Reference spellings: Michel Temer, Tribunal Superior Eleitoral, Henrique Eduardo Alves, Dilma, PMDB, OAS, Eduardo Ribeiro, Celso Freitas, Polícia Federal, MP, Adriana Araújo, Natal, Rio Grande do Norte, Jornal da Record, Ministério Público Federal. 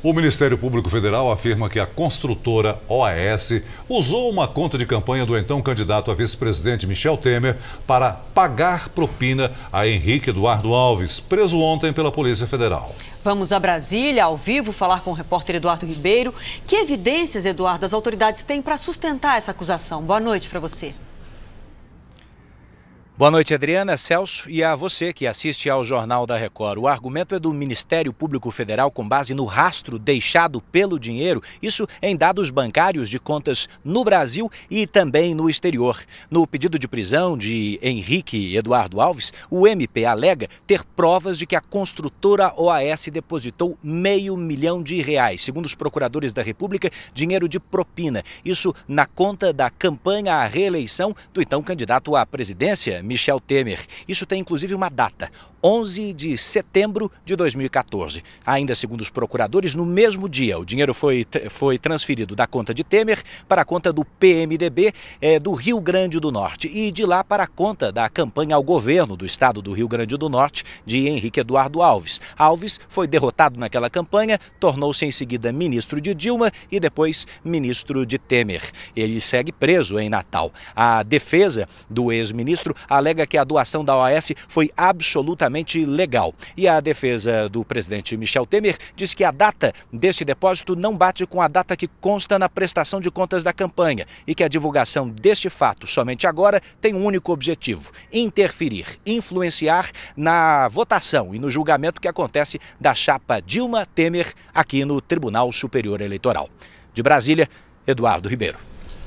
O Ministério Público Federal afirma que a construtora OAS usou uma conta de campanha do então candidato a vice-presidente Michel Temer para pagar propina a Henrique Eduardo Alves, preso ontem pela Polícia Federal. Vamos a Brasília, ao vivo, falar com o repórter Eduardo Ribeiro. Que evidências, Eduardo, as autoridades têm para sustentar essa acusação? Boa noite para você. Boa noite, Adriana, Celso, e a você que assiste ao Jornal da Record. O argumento é do Ministério Público Federal com base no rastro deixado pelo dinheiro, isso em dados bancários de contas no Brasil e também no exterior. No pedido de prisão de Henrique Eduardo Alves, o MP alega ter provas de que a construtora OAS depositou R$ 500 mil, segundo os procuradores da República, dinheiro de propina. Isso na conta da campanha à reeleição do então candidato à presidência, Michel Temer. Isso tem inclusive uma data, 11 de setembro de 2014. Ainda segundo os procuradores, no mesmo dia, o dinheiro foi transferido da conta de Temer para a conta do PMDB do Rio Grande do Norte e de lá para a conta da campanha ao governo do estado do Rio Grande do Norte de Henrique Eduardo Alves. Alves foi derrotado naquela campanha, tornou-se em seguida ministro de Dilma e depois ministro de Temer. Ele segue preso em Natal. A defesa do ex-ministro alega que a doação da OAS foi absolutamente legal. E a defesa do presidente Michel Temer diz que a data deste depósito não bate com a data que consta na prestação de contas da campanha e que a divulgação deste fato somente agora tem um único objetivo: interferir, influenciar na votação e no julgamento que acontece da chapa Dilma Temer aqui no Tribunal Superior Eleitoral. De Brasília, Eduardo Ribeiro.